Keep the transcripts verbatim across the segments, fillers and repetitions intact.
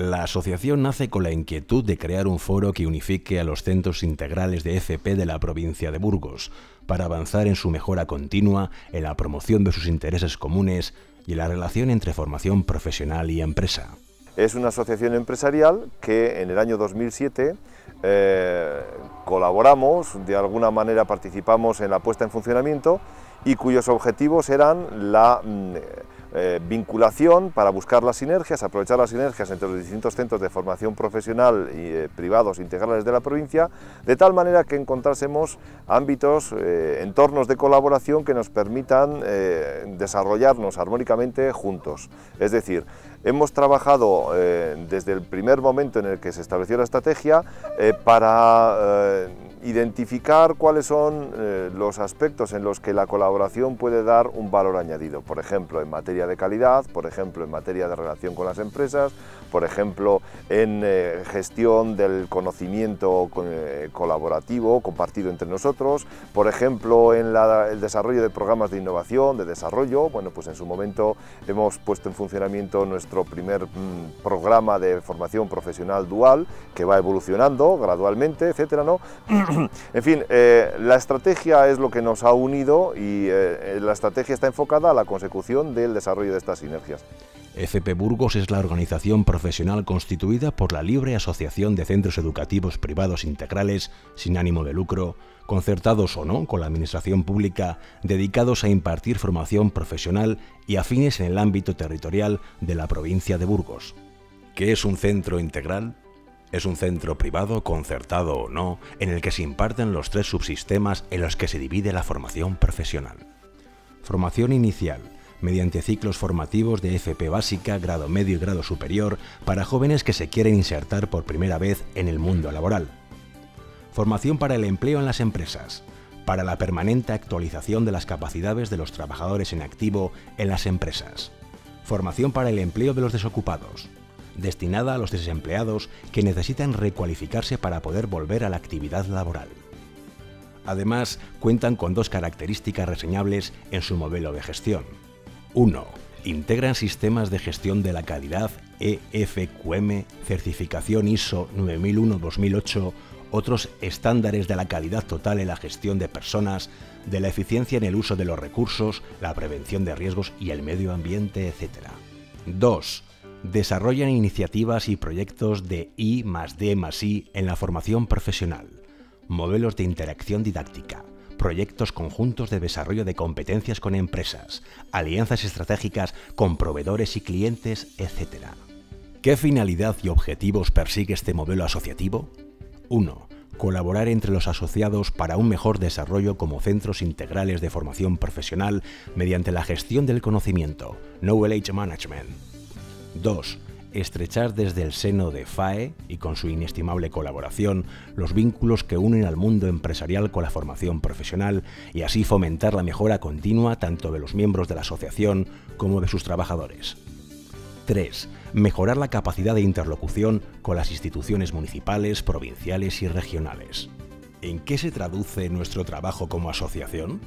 La asociación nace con la inquietud de crear un foro que unifique a los centros integrales de F P de la provincia de Burgos, para avanzar en su mejora continua, en la promoción de sus intereses comunes y en la relación entre formación profesional y empresa. Es una asociación empresarial que en el año dos mil siete eh, colaboramos, de alguna manera participamos en la puesta en funcionamiento y cuyos objetivos eran la eh, vinculación para buscar las sinergias, aprovechar las sinergias entre los distintos centros de formación profesional y eh, privados integrales de la provincia, de tal manera que encontrásemos ámbitos, eh, entornos de colaboración que nos permitan eh, desarrollarnos armónicamente juntos. Es decir, hemos trabajado eh, desde el primer momento en el que se estableció la estrategia eh, para eh, identificar cuáles son eh, los aspectos en los que la colaboración puede dar un valor añadido, por ejemplo en materia de calidad, por ejemplo en materia de relación con las empresas, por ejemplo en eh, gestión del conocimiento con, eh, colaborativo compartido entre nosotros, por ejemplo en la, el desarrollo de programas de innovación, de desarrollo. Bueno, pues en su momento hemos puesto en funcionamiento nuestro primer mm, programa de formación profesional dual, que va evolucionando gradualmente, etcétera, ¿no? En fin, eh, la estrategia es lo que nos ha unido y eh, la estrategia está enfocada a la consecución del desarrollo de estas sinergias. F P Burgos es la organización profesional constituida por la libre asociación de centros educativos privados integrales, sin ánimo de lucro, concertados o no con la administración pública, dedicados a impartir formación profesional y afines en el ámbito territorial de la provincia de Burgos. ¿Qué es un centro integral? Es un centro privado, concertado o no, en el que se imparten los tres subsistemas en los que se divide la formación profesional. Formación inicial, mediante ciclos formativos de F P básica, grado medio y grado superior, para jóvenes que se quieren insertar por primera vez en el mundo laboral. Formación para el empleo en las empresas, para la permanente actualización de las capacidades de los trabajadores en activo en las empresas. Formación para el empleo de los desocupados, destinada a los desempleados que necesitan recualificarse para poder volver a la actividad laboral. Además, cuentan con dos características reseñables en su modelo de gestión. uno. Integran sistemas de gestión de la calidad E F Q M, certificación ISO nueve mil uno dos mil ocho, otros estándares de la calidad total en la gestión de personas, de la eficiencia en el uso de los recursos, la prevención de riesgos y el medio ambiente, etcétera. dos. Desarrollan iniciativas y proyectos de I más D más I en la formación profesional, modelos de interacción didáctica, proyectos conjuntos de desarrollo de competencias con empresas, alianzas estratégicas con proveedores y clientes, etcétera. ¿Qué finalidad y objetivos persigue este modelo asociativo? uno. Colaborar entre los asociados para un mejor desarrollo como centros integrales de formación profesional mediante la gestión del conocimiento, Knowledge Management. dos. Estrechar desde el seno de F A E y con su inestimable colaboración los vínculos que unen al mundo empresarial con la formación profesional y así fomentar la mejora continua tanto de los miembros de la asociación como de sus trabajadores. tres. Mejorar la capacidad de interlocución con las instituciones municipales, provinciales y regionales. ¿En qué se traduce nuestro trabajo como asociación?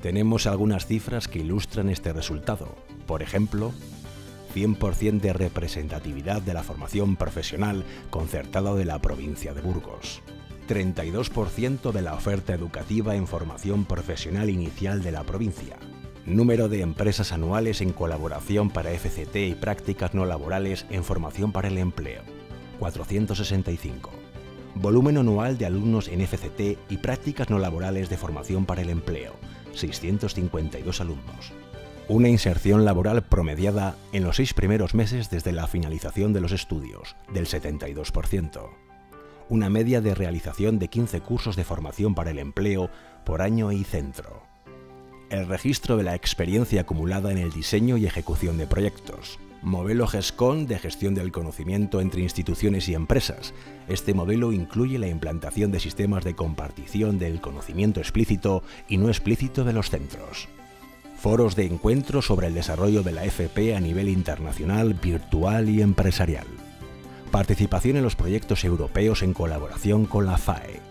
Tenemos algunas cifras que ilustran este resultado. Por ejemplo, cien por ciento de representatividad de la formación profesional concertada de la provincia de Burgos. treinta y dos por ciento de la oferta educativa en formación profesional inicial de la provincia. Número de empresas anuales en colaboración para F C T y prácticas no laborales en formación para el empleo. cuatrocientos sesenta y cinco. Volumen anual de alumnos en F C T y prácticas no laborales de formación para el empleo. seiscientos cincuenta y dos alumnos. Una inserción laboral promediada en los seis primeros meses desde la finalización de los estudios, del setenta y dos por ciento. Una media de realización de quince cursos de formación para el empleo por año y centro. El registro de la experiencia acumulada en el diseño y ejecución de proyectos. Modelo GESCON de gestión del conocimiento entre instituciones y empresas. Este modelo incluye la implantación de sistemas de compartición del conocimiento explícito y no explícito de los centros. Foros de encuentro sobre el desarrollo de la F P a nivel internacional, virtual y empresarial. Participación en los proyectos europeos en colaboración con la F A E.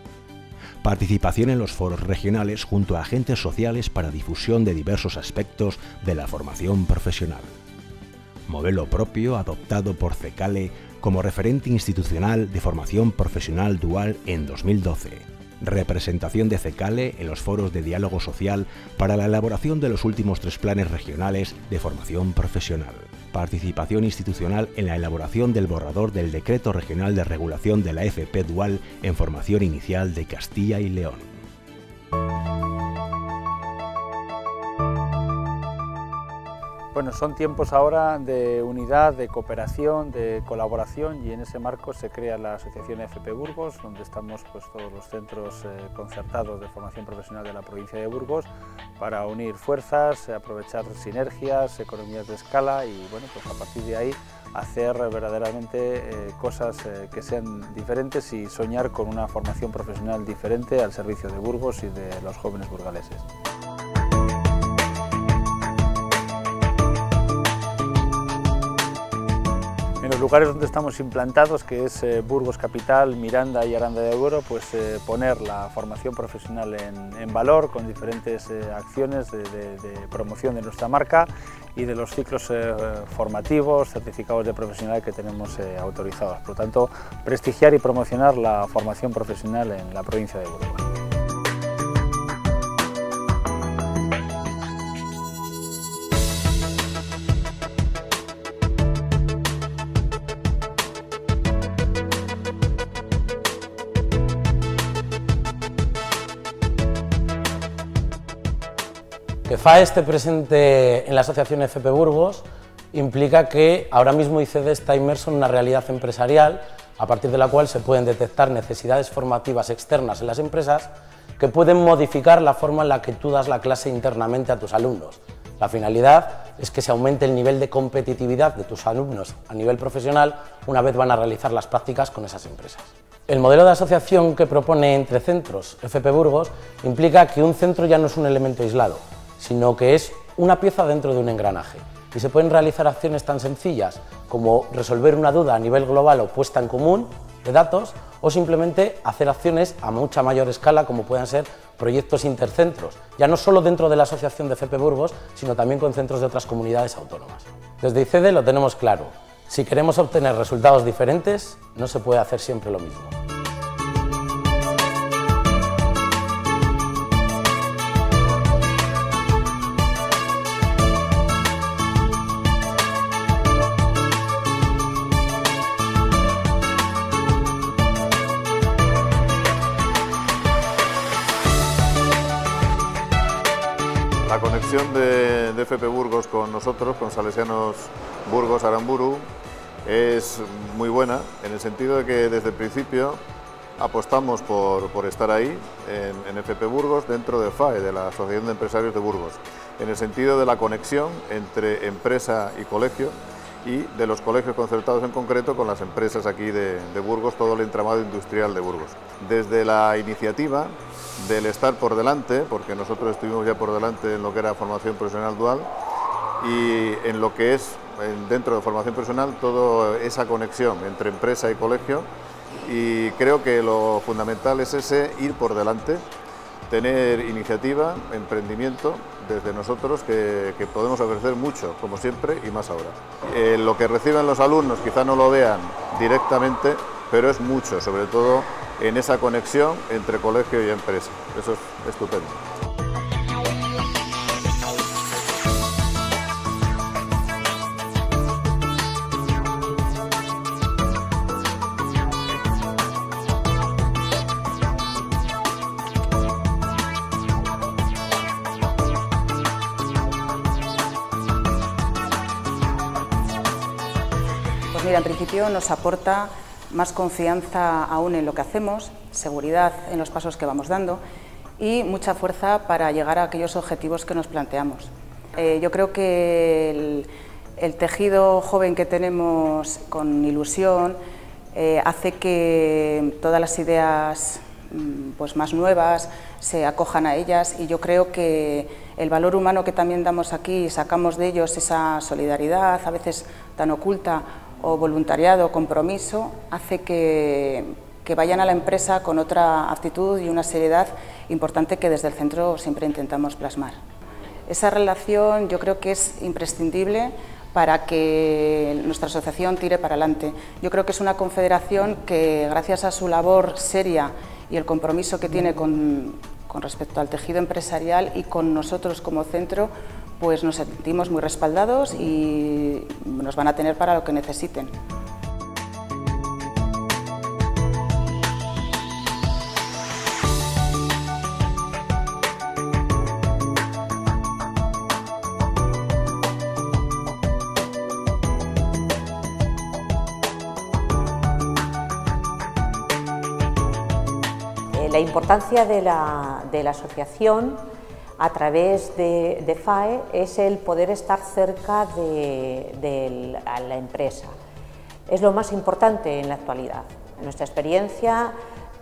Participación en los foros regionales junto a agentes sociales para difusión de diversos aspectos de la formación profesional. modelo propio adoptado por CECALE como referente institucional de formación profesional dual en dos mil doce. Representación de CECALE en los foros de diálogo social para la elaboración de los últimos tres planes regionales de formación profesional. Participación institucional en la elaboración del borrador del Decreto Regional de Regulación de la F P Dual en Formación Inicial de Castilla y León. Bueno, son tiempos ahora de unidad, de cooperación, de colaboración, y en ese marco se crea la Asociación F P Burgos, donde estamos pues, todos los centros eh, concertados de formación profesional de la provincia de Burgos, para unir fuerzas, aprovechar sinergias, economías de escala y bueno, pues a partir de ahí hacer verdaderamente eh, cosas eh, que sean diferentes y soñar con una formación profesional diferente al servicio de Burgos y de los jóvenes burgaleses. En los lugares donde estamos implantados, que es eh, Burgos Capital, Miranda y Aranda de Duero, pues eh, poner la formación profesional en, en valor con diferentes eh, acciones de, de, de promoción de nuestra marca y de los ciclos eh, formativos, certificados de profesional que tenemos eh, autorizados. Por lo tanto, prestigiar y promocionar la formación profesional en la provincia de Burgos. Que F A E esté presente en la Asociación F P Burgos implica que ahora mismo I C D está inmerso en una realidad empresarial a partir de la cual se pueden detectar necesidades formativas externas en las empresas que pueden modificar la forma en la que tú das la clase internamente a tus alumnos. La finalidad es que se aumente el nivel de competitividad de tus alumnos a nivel profesional una vez van a realizar las prácticas con esas empresas. El modelo de asociación que propone Entre Centros F P Burgos implica que un centro ya no es un elemento aislado, sino que es una pieza dentro de un engranaje, y se pueden realizar acciones tan sencillas como resolver una duda a nivel global o puesta en común de datos, o simplemente hacer acciones a mucha mayor escala como puedan ser proyectos intercentros, ya no solo dentro de la asociación de F P Burgos, sino también con centros de otras comunidades autónomas. Desde I C D lo tenemos claro, si queremos obtener resultados diferentes, no se puede hacer siempre lo mismo. La conexión de, de F P Burgos con nosotros, con Salesianos Burgos Aramburu, es muy buena en el sentido de que desde el principio apostamos por, por estar ahí en, en F P Burgos dentro de F A E, de la Asociación de Empresarios de Burgos, en el sentido de la conexión entre empresa y colegio y de los colegios concertados en concreto con las empresas aquí de, de Burgos, todo el entramado industrial de Burgos. Desde la iniciativa del estar por delante, porque nosotros estuvimos ya por delante en lo que era formación profesional dual y en lo que es dentro de formación profesional toda esa conexión entre empresa y colegio, y creo que lo fundamental es ese ir por delante, tener iniciativa, emprendimiento desde nosotros que, que podemos ofrecer mucho, como siempre, y más ahora. Eh, lo que reciben los alumnos quizá no lo vean directamente, pero es mucho, sobre todo en esa conexión entre colegio y empresa. Eso es estupendo. Pues mira, en principio nos aporta más confianza aún en lo que hacemos, seguridad en los pasos que vamos dando y mucha fuerza para llegar a aquellos objetivos que nos planteamos. Eh, yo creo que el, el tejido joven que tenemos con ilusión eh, hace que todas las ideas pues, más nuevas se acojan a ellas, y yo creo que el valor humano que también damos aquí, sacamos de ellos esa solidaridad a veces tan oculta, o voluntariado, compromiso, hace que, que vayan a la empresa con otra actitud y una seriedad importante que desde el centro siempre intentamos plasmar. Esa relación yo creo que es imprescindible para que nuestra asociación tire para adelante. Yo creo que es una confederación que, gracias a su labor seria y el compromiso que tiene con, con respecto al tejido empresarial y con nosotros como centro, pues nos sentimos muy respaldados y nos van a tener para lo que necesiten. La importancia de la, de la asociación a través de, de F A E es el poder estar cerca de, de la empresa. Es lo más importante en la actualidad. Nuestra experiencia,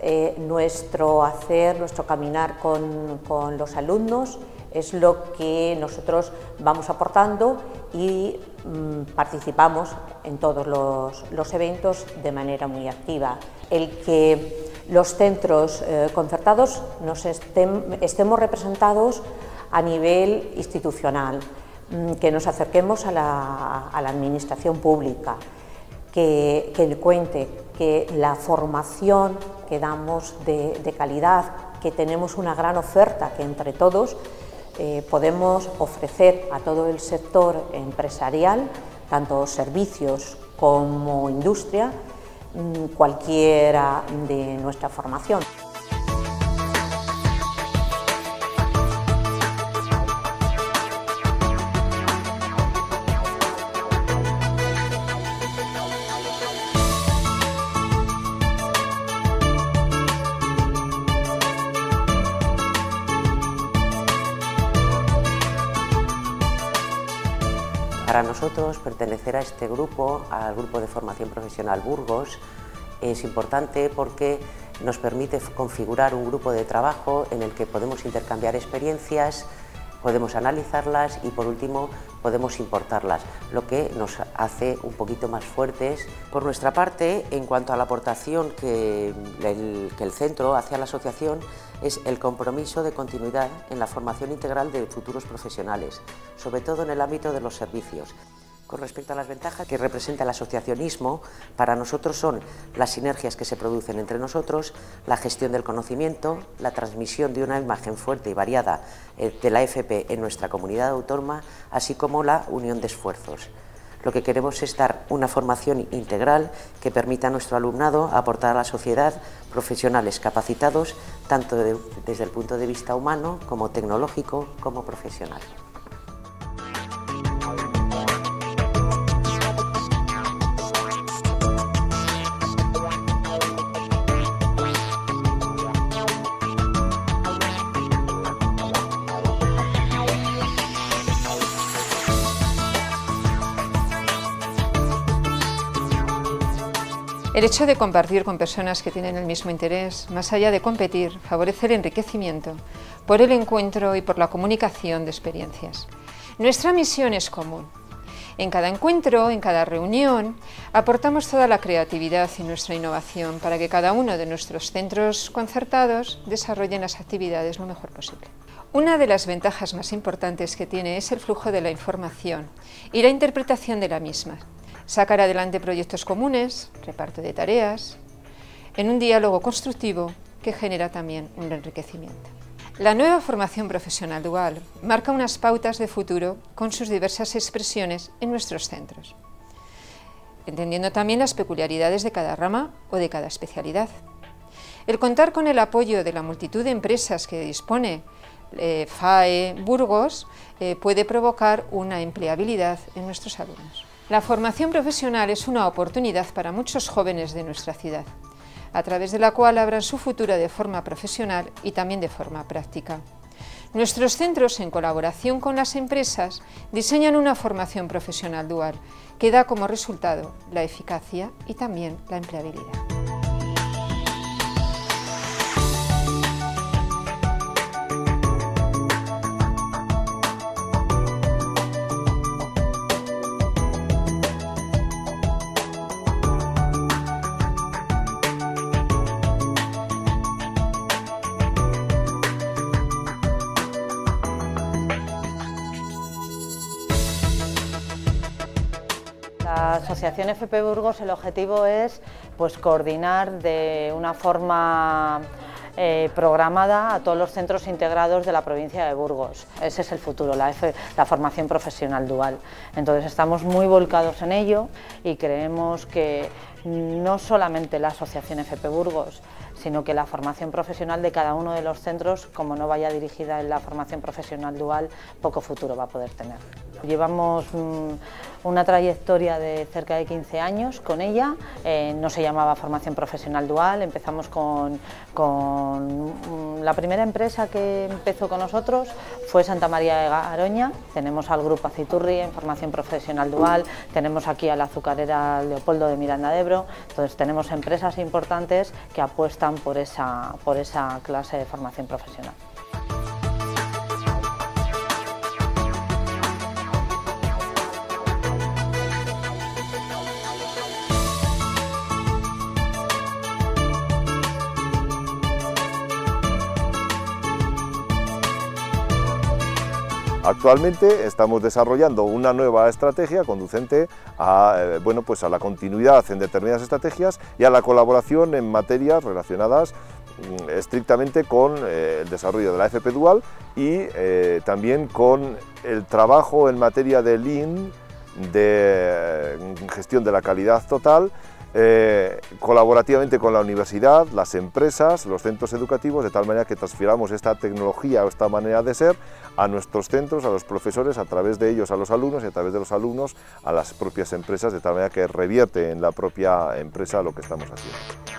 eh, nuestro hacer, nuestro caminar con, con los alumnos es lo que nosotros vamos aportando y mmm, participamos en todos los, los eventos de manera muy activa. El que los centros eh, concertados nos estem, estemos representados a nivel institucional, que nos acerquemos a la, a la administración pública, que, que cuente que la formación que damos de, de calidad, que tenemos una gran oferta que entre todos eh, podemos ofrecer a todo el sector empresarial, tanto servicios como industria, cualquiera de nuestra formación. Para nosotros, pertenecer a este grupo, al grupo de formación profesional Burgos, es importante porque nos permite configurar un grupo de trabajo en el que podemos intercambiar experiencias, podemos analizarlas y, por último, podemos importarlas, lo que nos hace un poquito más fuertes. Por nuestra parte, en cuanto a la aportación que el, que el centro hace a la asociación, es el compromiso de continuidad en la formación integral de futuros profesionales, sobre todo en el ámbito de los servicios. Con respecto a las ventajas que representa el asociacionismo, para nosotros son las sinergias que se producen entre nosotros, la gestión del conocimiento, la transmisión de una imagen fuerte y variada de la F P en nuestra comunidad autónoma, así como la unión de esfuerzos. Lo que queremos es dar una formación integral que permita a nuestro alumnado aportar a la sociedad profesionales capacitados tanto de, desde el punto de vista humano como tecnológico como profesional. El hecho de compartir con personas que tienen el mismo interés, más allá de competir, favorece el enriquecimiento por el encuentro y por la comunicación de experiencias. Nuestra misión es común. En cada encuentro, en cada reunión, aportamos toda la creatividad y nuestra innovación para que cada uno de nuestros centros concertados desarrollen las actividades lo mejor posible. Una de las ventajas más importantes que tiene es el flujo de la información y la interpretación de la misma. Sacar adelante proyectos comunes, reparto de tareas, en un diálogo constructivo que genera también un enriquecimiento. La nueva formación profesional dual marca unas pautas de futuro con sus diversas expresiones en nuestros centros, entendiendo también las peculiaridades de cada rama o de cada especialidad. El contar con el apoyo de la multitud de empresas que dispone eh, F A E Burgos eh, puede provocar una empleabilidad en nuestros alumnos. La formación profesional es una oportunidad para muchos jóvenes de nuestra ciudad, a través de la cual abran su futuro de forma profesional y también de forma práctica. Nuestros centros, en colaboración con las empresas, diseñan una formación profesional dual que da como resultado la eficacia y también la empleabilidad. la Asociación F P Burgos el objetivo es pues, coordinar de una forma eh, programada a todos los centros integrados de la provincia de Burgos. Ese es el futuro, la, F, la formación profesional dual. Entonces estamos muy volcados en ello y creemos que no solamente la Asociación F P Burgos, sino que la formación profesional de cada uno de los centros, como no vaya dirigida en la formación profesional dual, poco futuro va a poder tener. Llevamos una trayectoria de cerca de quince años con ella, eh, no se llamaba formación profesional dual, empezamos con, con... la primera empresa que empezó con nosotros fue Santa María de Garoña, tenemos al grupo Aciturri en formación profesional dual, tenemos aquí a la azucarera Leopoldo de Miranda de Ebro, entonces tenemos empresas importantes que apuestan por esa, por esa clase de formación profesional. Actualmente estamos desarrollando una nueva estrategia conducente a, bueno, pues a la continuidad en determinadas estrategias y a la colaboración en materias relacionadas estrictamente con el desarrollo de la F P Dual y eh, también con el trabajo en materia de Lean, de gestión de la calidad total, Eh, colaborativamente con la universidad, las empresas, los centros educativos, de tal manera que transfiramos esta tecnología o esta manera de ser a nuestros centros, a los profesores, a través de ellos a los alumnos y a través de los alumnos a las propias empresas, de tal manera que revierte en la propia empresa lo que estamos haciendo.